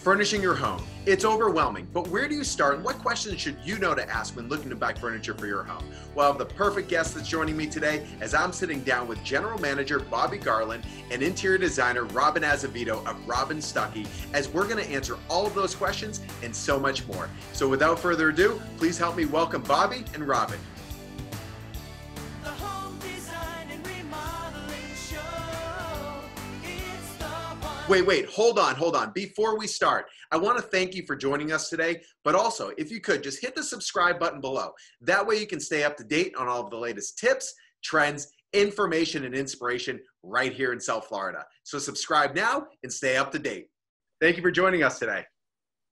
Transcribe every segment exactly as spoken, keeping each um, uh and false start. Furnishing your home. It's overwhelming, but where do you start and what questions should you know to ask when looking to buy furniture for your home? Well, I have the perfect guest that's joining me today as I'm sitting down with General Manager Bobby Garland and Interior Designer Robin Azevedo of Robin Stuckey, as we're gonna answer all of those questions and so much more. So without further ado, please help me welcome Bobby and Robin. Wait, wait, hold on, hold on. Before we start, I want to thank you for joining us today, but also if you could just hit the subscribe button below. That way you can stay up to date on all of the latest tips, trends, information, and inspiration right here in South Florida. So subscribe now and stay up to date. Thank you for joining us today.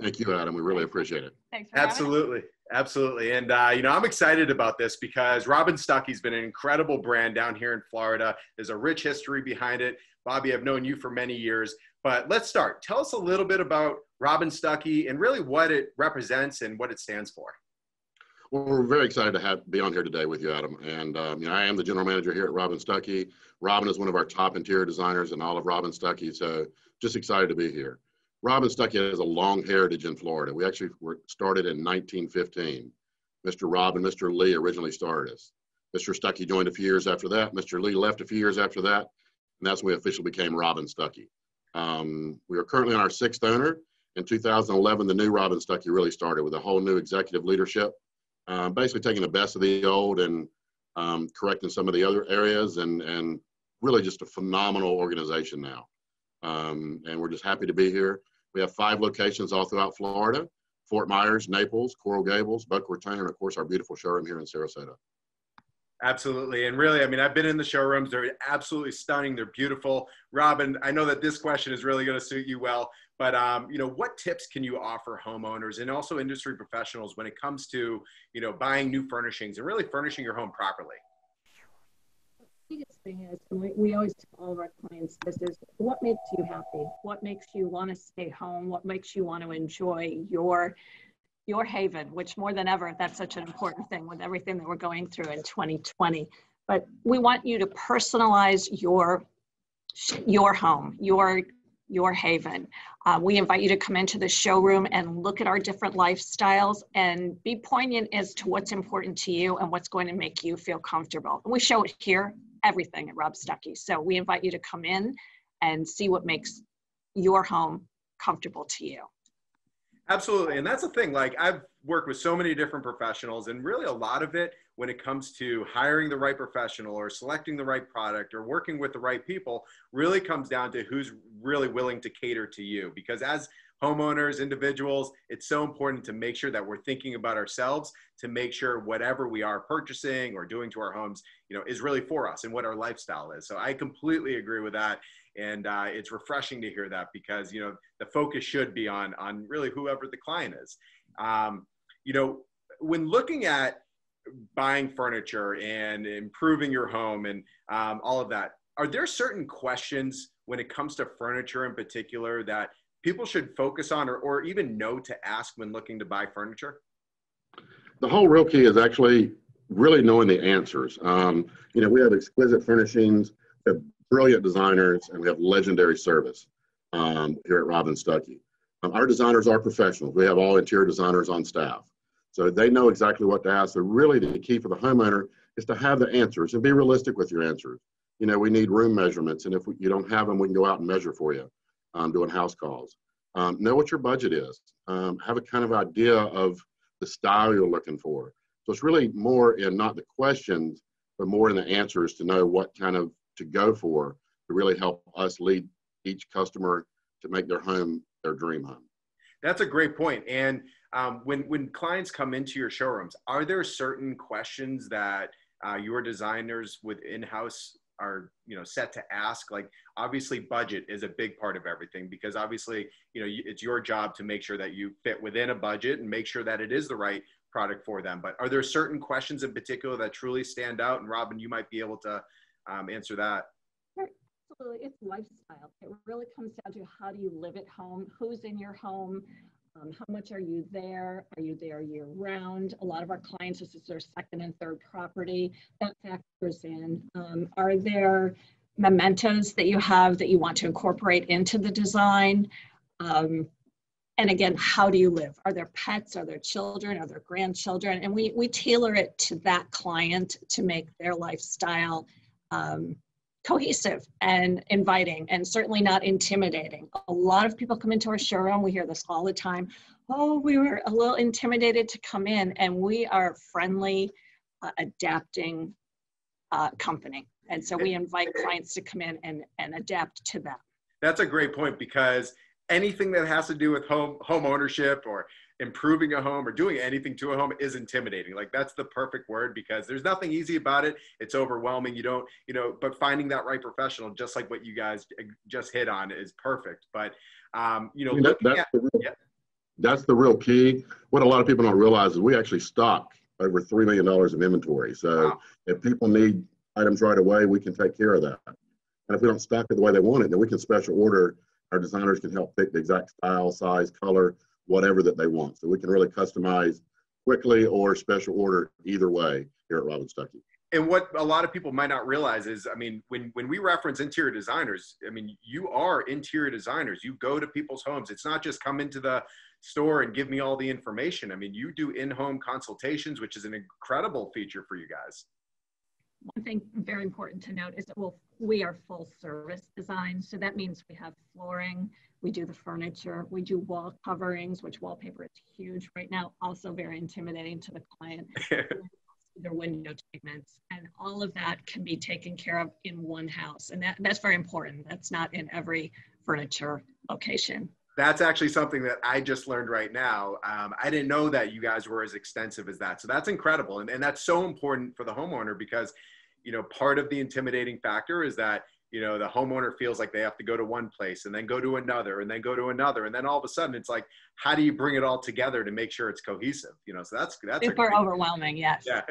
Thank you, Adam. We really appreciate it. Thanks for having us. Absolutely. Absolutely. And, uh, you know, I'm excited about this because Robin Stuckey's been an incredible brand down here in Florida. There's a rich history behind it. Bobby, I've known you for many years, but let's start. Tell us a little bit about Robin Stuckey and really what it represents and what it stands for. Well, we're very excited to have, be on here today with you, Adam. And um, you know, I am the general manager here at Robin Stuckey. Robin is one of our top interior designers in all of Robin Stuckey, so just excited to be here. Robin Stuckey has a long heritage in Florida. We actually were started in nineteen fifteen. Mister Rob and Mister Lee originally started us. Mister Stuckey joined a few years after that. Mister Lee left a few years after that. And that's when we officially became Robin Stuckey. Um, we are currently on our sixth owner. In two thousand eleven, the new Robin Stuckey really started with a whole new executive leadership, uh, basically taking the best of the old and um, correcting some of the other areas, and, and really just a phenomenal organization now. Um, and we're just happy to be here. We have five locations all throughout Florida: Fort Myers, Naples, Coral Gables, Boca Raton, and of course our beautiful showroom here in Sarasota. Absolutely. And really, I mean, I've been in the showrooms. They're absolutely stunning. They're beautiful. Robin, I know that this question is really going to suit you well, but, um, you know, what tips can you offer homeowners and also industry professionals when it comes to, you know, buying new furnishings and really furnishing your home properly? The biggest thing is, and we, we always tell all of our clients this, is what makes you happy? What makes you want to stay home? What makes you want to enjoy your your haven, which more than ever, that's such an important thing with everything that we're going through in twenty twenty. But we want you to personalize your, your home, your, your haven. Uh, we invite you to come into the showroom and look at our different lifestyles and be poignant as to what's important to you and what's going to make you feel comfortable. And we show it here, everything at Rob Stuckey. So we invite you to come in and see what makes your home comfortable to you. Absolutely. And that's the thing, like I've worked with so many different professionals, and really a lot of it when it comes to hiring the right professional or selecting the right product or working with the right people really comes down to who's really willing to cater to you. Because as homeowners, individuals, it's so important to make sure that we're thinking about ourselves, to make sure whatever we are purchasing or doing to our homes, you know, is really for us and what our lifestyle is. So I completely agree with that. And uh, it's refreshing to hear that, because, you know, the focus should be on, on really whoever the client is. Um, you know, when looking at buying furniture and improving your home and um, all of that, are there certain questions when it comes to furniture in particular that people should focus on, or, or even know to ask when looking to buy furniture? The whole real key is actually really knowing the answers. Um, you know, we have exquisite furnishings, the brilliant designers, and we have legendary service um, here at Robin Stuckey. Um, our designers are professionals. We have all interior designers on staff, so they know exactly what to ask. So really the key for the homeowner is to have the answers and be realistic with your answers. You know, we need room measurements, and if we, you don't have them, we can go out and measure for you, um, doing house calls. Um, know what your budget is. Um, have a kind of idea of the style you're looking for. So it's really more in not the questions, but more in the answers to know what kind of to go for, to really help us lead each customer to make their home their dream home. That's a great point. And um, when, when clients come into your showrooms, are there certain questions that uh, your designers with in-house are, you know, set to ask? Like, obviously budget is a big part of everything, because obviously, you know, it's your job to make sure that you fit within a budget and make sure that it is the right product for them. But are there certain questions in particular that truly stand out? And Robin, you might be able to Um, answer that. Sure. Absolutely. It's lifestyle. It really comes down to how do you live at home, who's in your home, um, how much are you there, are you there year round? A lot of our clients, this is their second and third property, that factors in. Um, are there mementos that you have that you want to incorporate into the design? Um, And again, how do you live? Are there pets? Are there children? Are there grandchildren? And we we tailor it to that client to make their lifestyle um, cohesive and inviting, and certainly not intimidating. A lot of people come into our showroom. We hear this all the time. Oh, we were a little intimidated to come in, and we are friendly, uh, adapting uh, company. And so we invite clients to come in and, and adapt to that. That's a great point, because anything that has to do with home, home ownership or improving a home or doing anything to a home is intimidating. Like, that's the perfect word, because there's nothing easy about it. It's overwhelming. You don't, you know, but finding that right professional, just like what you guys just hit on, is perfect. But, um, you know, you know that's, at, the real, yeah. that's the real key. What a lot of people don't realize is we actually stock over three million dollars in inventory. So wow. if people need items right away, we can take care of that. And if we don't stock it the way they want it, then we can special order. Our designers can help pick the exact style, size, color, whatever that they want. So we can really customize quickly or special order either way here at Robin Stuckey. And what a lot of people might not realize is, I mean, when, when we reference interior designers, I mean, you are interior designers. You go to people's homes. It's not just come into the store and give me all the information. I mean, you do in-home consultations, which is an incredible feature for you guys. One thing very important to note is that we'll, we are full service design. So that means we have flooring, we do the furniture, we do wall coverings, which wallpaper is huge right now, also very intimidating to the client. Their window treatments, and all of that can be taken care of in one house. And that, that's very important. That's not in every furniture location. That's actually something that I just learned right now. Um, I didn't know that you guys were as extensive as that. So that's incredible. And, and that's so important for the homeowner, because, you know, part of the intimidating factor is that, you know, the homeowner feels like they have to go to one place and then go to another and then go to another. And then all of a sudden it's like, how do you bring it all together to make sure it's cohesive? You know, so that's, that's super a great, overwhelming. Yes. Yeah,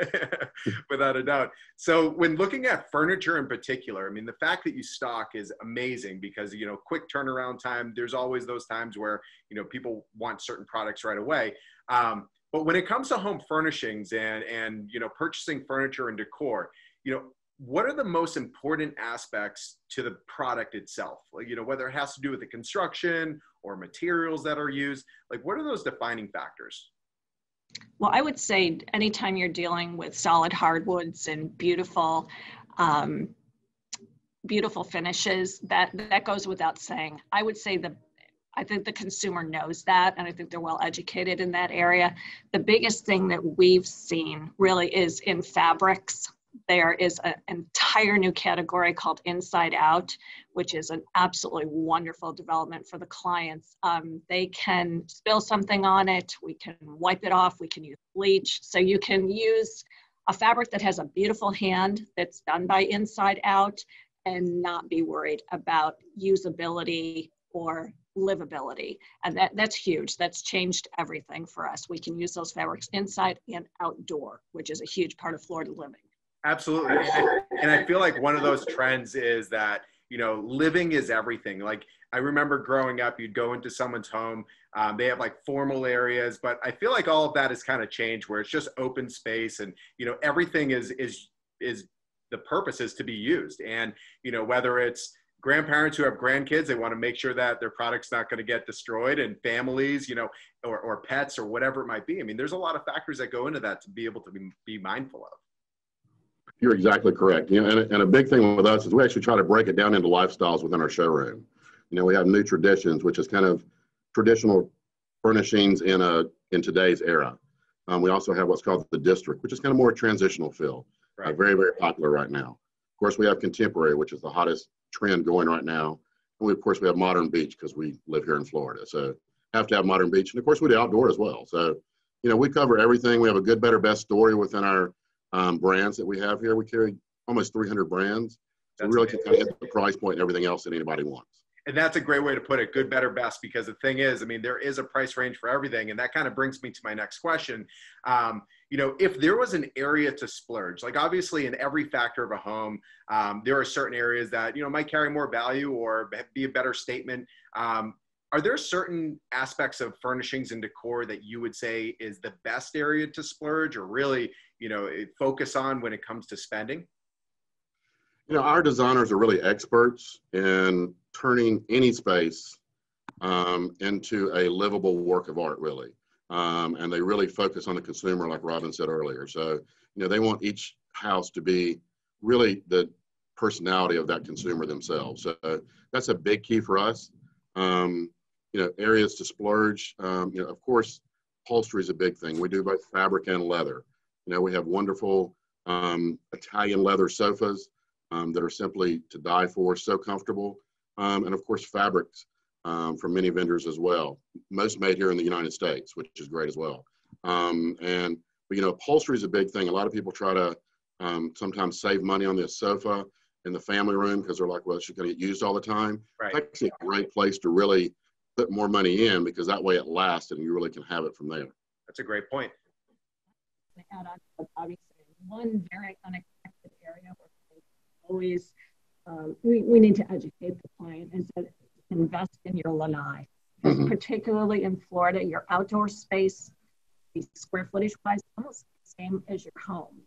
without a doubt. So when looking at furniture in particular, I mean, the fact that you stock is amazing, because, you know, quick turnaround time, there's always those times where, you know, people want certain products right away. Um, but when it comes to home furnishings and, and, you know, purchasing furniture and decor, you know, what are the most important aspects to the product itself? Like, you know, whether it has to do with the construction or materials that are used, like, what are those defining factors? Well, I would say anytime you're dealing with solid hardwoods and beautiful, um, beautiful finishes, that, that goes without saying. I would say the, I think the consumer knows that, and I think they're well educated in that area. The biggest thing that we've seen really is in fabrics. There is an entire new category called Inside Out, which is an absolutely wonderful development for the clients. Um, they can spill something on it. We can wipe it off. We can use bleach. So you can use a fabric that has a beautiful hand that's done by Inside Out and not be worried about usability or livability. And that, that's huge. That's changed everything for us. We can use those fabrics inside and outdoor, which is a huge part of Florida living. Absolutely. And I feel like one of those trends is that, you know, living is everything. Like, I remember growing up, you'd go into someone's home, um, they have like formal areas, but I feel like all of that has kind of changed, where it's just open space, and, you know, everything is, is, is the purpose is to be used. And, you know, whether it's grandparents who have grandkids, they want to make sure that their product's not going to get destroyed, and families, you know, or, or pets or whatever it might be. I mean, there's a lot of factors that go into that to be able to be, be mindful of. You're exactly correct. You know, and, and a big thing with us is we actually try to break it down into lifestyles within our showroom. You know, we have new traditions, which is kind of traditional furnishings in a in today's era. Um, we also have what's called the district, which is kind of more transitional feel, right. uh, very, very popular right now. Of course, we have contemporary, which is the hottest trend going right now. And we, of course, we have modern beach, because we live here in Florida. So have to have modern beach. And of course, we do outdoor as well. So, you know, we cover everything. We have a good, better, best story within our Um, brands that we have here. We carry almost three hundred brands. So we really can kind of hit the price point and everything else that anybody wants. And that's a great way to put it, good, better, best, because the thing is, I mean, there is a price range for everything. And that kind of brings me to my next question. Um, you know, if there was an area to splurge, like obviously in every factor of a home, um, there are certain areas that, you know, might carry more value or be a better statement. Um, Are there certain aspects of furnishings and decor that you would say is the best area to splurge or really, you know, focus on when it comes to spending? You know, our designers are really experts in turning any space um, into a livable work of art, really. Um, and they really focus on the consumer, like Robin said earlier. So, you know, they want each house to be really the personality of that consumer themselves. So that's a big key for us. Um, you know, areas to splurge, um, you know, of course, upholstery is a big thing. We do both fabric and leather. You know, we have wonderful um, Italian leather sofas um, that are simply to die for, so comfortable. Um, and of course, fabrics um, from many vendors as well. Most made here in the United States, which is great as well. Um, and, but, you know, upholstery is a big thing. A lot of people try to um, sometimes save money on this sofa in the family room because they're like, well, it's just going to get used all the time. Right. It's actually a great place to really put more money in, because that way it lasts and you really can have it from there. That's a great point. To add on to Bobby said, one very unexpected area where we always um, we, we need to educate the client is that invest in your lanai. Mm-hmm. Particularly in Florida, your outdoor space, the square footage wise, almost the same as your home.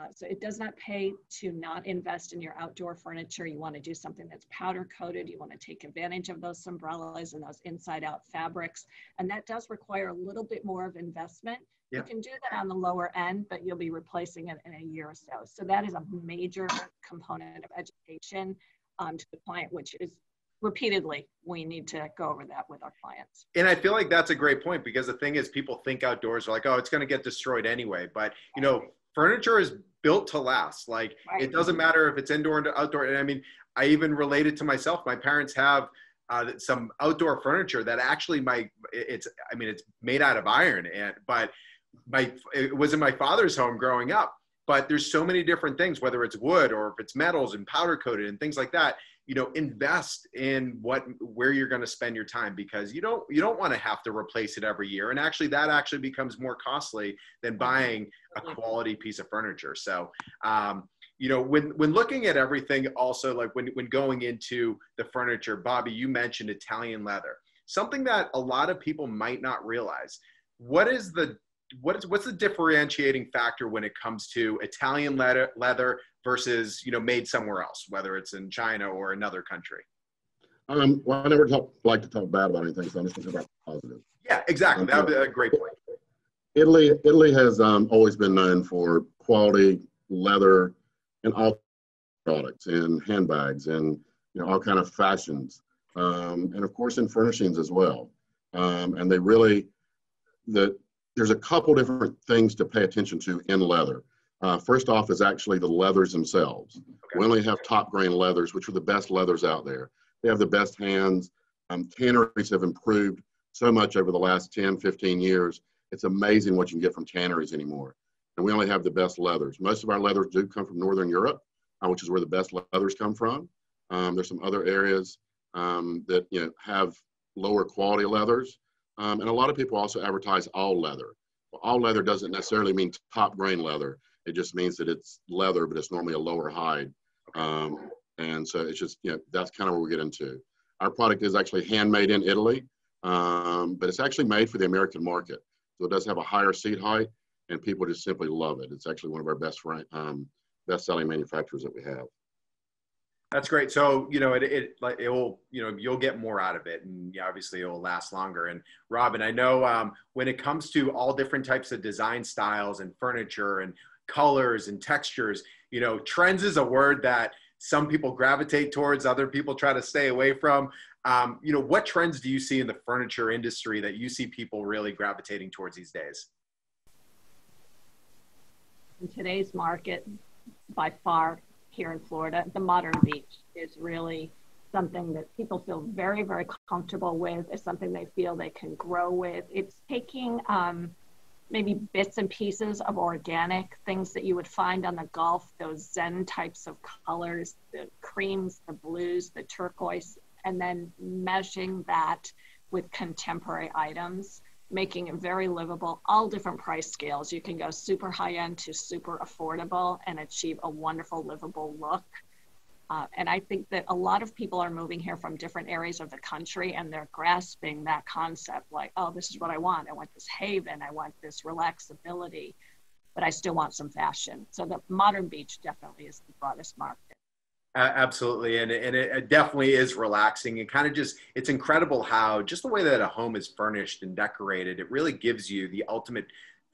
Uh, so it does not pay to not invest in your outdoor furniture. You want to do something that's powder coated. You want to take advantage of those umbrellas and those inside out fabrics. And that does require a little bit more of investment. Yeah. You can do that on the lower end, but you'll be replacing it in a year or so. So that is a major component of education um, to the client, which is repeatedly, we need to go over that with our clients. And I feel like that's a great point, because the thing is, people think outdoors are like, oh, it's going to get destroyed anyway. But, you know, furniture is built to last. Like, right. It doesn't matter if it's indoor or outdoor. And I mean, I even relate it to myself. My parents have uh, some outdoor furniture that actually my, it's, I mean, it's made out of iron, and, but my, it was in my father's home growing up, but there's so many different things, whether it's wood or if it's metals and powder coated and things like that. You know, invest in what, where you're going to spend your time, because you don't, you don't want to have to replace it every year. And actually that actually becomes more costly than buying a quality piece of furniture. So, um, you know, when, when looking at everything also, like when, when going into the furniture, Bobby, you mentioned Italian leather, something that a lot of people might not realize. What is the, what is, what's the differentiating factor when it comes to Italian leather, leather versus, you know, made somewhere else, whether it's in China or another country? Um, well, I never talk, like to talk bad about anything, so I'm just going to talk about positive. Yeah, exactly. Um, that would be a great point. Italy, Italy has um, always been known for quality leather and all products and handbags and, you know, all kind of fashions. Um, and of course in furnishings as well. Um, and they really, the, there's a couple different things to pay attention to in leather. Uh, first off is actually the leathers themselves. Okay. We only have top grain leathers, which are the best leathers out there. They have the best hands. Um, tanneries have improved so much over the last ten, fifteen years. It's amazing what you can get from tanneries anymore. And we only have the best leathers. Most of our leathers do come from Northern Europe, uh, which is where the best leathers come from. Um, there's some other areas um, that, you know, have lower quality leathers. Um, and a lot of people also advertise all leather. Well, all leather doesn't necessarily mean top grain leather. It just means that it's leather, but it's normally a lower hide. Um, and so it's just, you know, that's kind of where we get into. Our product is actually handmade in Italy, um, but it's actually made for the American market. So it does have a higher seat height, and people just simply love it. It's actually one of our best um, best-selling manufacturers that we have. That's great. So, you know, it, it, like, it will, you know, you'll get more out of it, and yeah, obviously it will last longer. And Robin, I know um, when it comes to all different types of design styles and furniture and colors and textures, you know, trends is a word that some people gravitate towards, other people try to stay away from. Um, you know, what trends do you see in the furniture industry that you see people really gravitating towards these days? In today's market, by far, here in Florida, the modern beach is really something that people feel very, very comfortable with. It's something they feel they can grow with. It's taking um, maybe bits and pieces of organic things that you would find on the Gulf, those Zen types of colors, the creams, the blues, the turquoise, and then meshing that with contemporary items, making it very livable, all different price scales. You can go super high end to super affordable and achieve a wonderful livable look. Uh, and I think that a lot of people are moving here from different areas of the country, and they're grasping that concept like, oh, this is what I want. I want this haven. I want this relaxability, but I still want some fashion. So the modern beach definitely is the broadest market. Uh, absolutely. And, and it, it definitely is relaxing and kind of just, it's incredible how just the way that a home is furnished and decorated, it really gives you the ultimate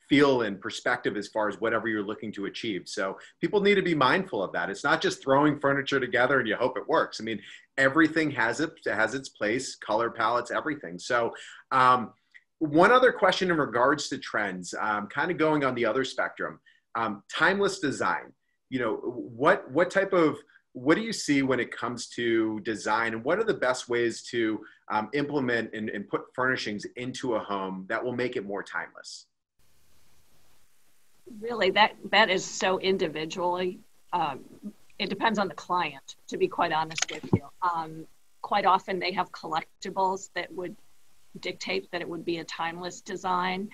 feel and perspective as far as whatever you're looking to achieve. So people need to be mindful of that. It's not just throwing furniture together and you hope it works. I mean, everything has it, has its place, color palettes, everything. So um, one other question in regards to trends, um, kind of going on the other spectrum, um, timeless design. You know, what, what type of, what do you see when it comes to design, and what are the best ways to um, implement and, and put furnishings into a home that will make it more timeless? Really, that, that is so individually, um, it depends on the client, to be quite honest with you. Um, quite often they have collectibles that would dictate that it would be a timeless design.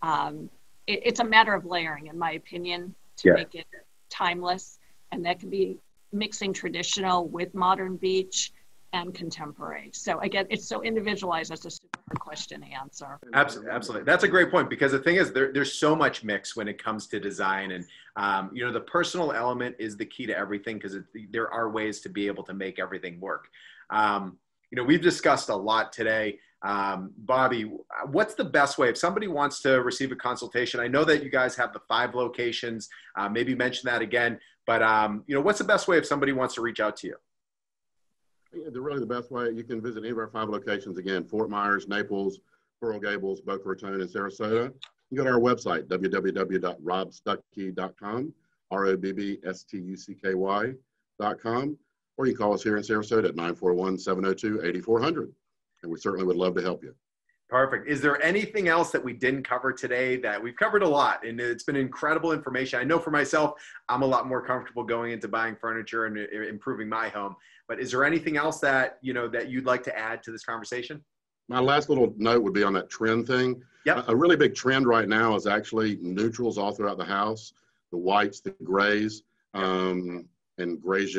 Um, it, it's a matter of layering, in my opinion, to yeah. make it timeless. And that can be mixing traditional with modern beach and contemporary. So again, it's so individualized. That's a super hard question to answer. Absolutely, absolutely. That's a great point, because the thing is, there, there's so much mix when it comes to design, and um, you know, the personal element is the key to everything, because there are ways to be able to make everything work. Um, you know, we've discussed a lot today. Um, Bobby, what's the best way if somebody wants to receive a consultation? I know that you guys have the five locations. Uh, maybe mention that again. But um, you know, what's the best way if somebody wants to reach out to you? Yeah, the really the best way, you can visit any of our five locations. Again, Fort Myers, Naples, Coral Gables, Boca Raton, and Sarasota. You go to our website, w w w dot rob stucky dot com, R O B B S T U C K Y dot com, or you can call us here in Sarasota at nine four one, seven oh two, eight four hundred. And we certainly would love to help you. Perfect. Is there anything else that we didn't cover today? That we've covered a lot, and it's been incredible information. I know for myself, I'm a lot more comfortable going into buying furniture and improving my home. But is there anything else that, you know, that you'd like to add to this conversation? My last little note would be on that trend thing. Yep. A really big trend right now is actually neutrals all throughout the house, the whites, the grays, yep. um, and grays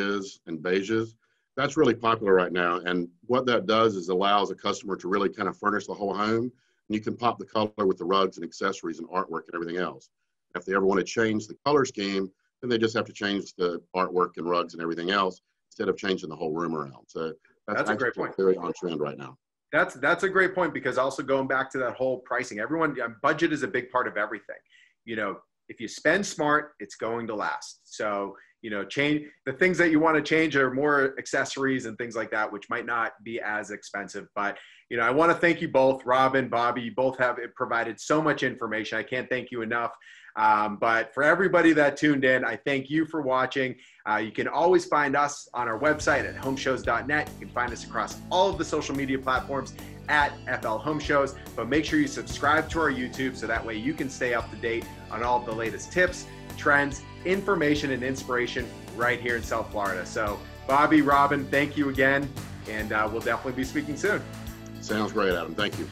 and beiges. That's really popular right now. And what that does is allows a customer to really kind of furnish the whole home. And you can pop the color with the rugs and accessories and artwork and everything else. If they ever want to change the color scheme, then they just have to change the artwork and rugs and everything else instead of changing the whole room around. So that's, that's a great point. Very on trend right now. That's, that's a great point, because also going back to that whole pricing, everyone, budget is a big part of everything. You know, if you spend smart, it's going to last. So, you know, change the things that you want to change are more accessories and things like that, which might not be as expensive. But, you know, I want to thank you both, Robin, Bobby, you both have provided so much information. I can't thank you enough. Um, but for everybody that tuned in, I thank you for watching. Uh, you can always find us on our website at homeshows dot net. You can find us across all of the social media platforms at F L Home Shows, but make sure you subscribe to our YouTube so that way you can stay up to date on all of the latest tips, trends, information, and inspiration right here in South Florida. So Bobby, Robin, thank you again, and uh, we'll definitely be speaking soon. Sounds great, Adam. Thank you.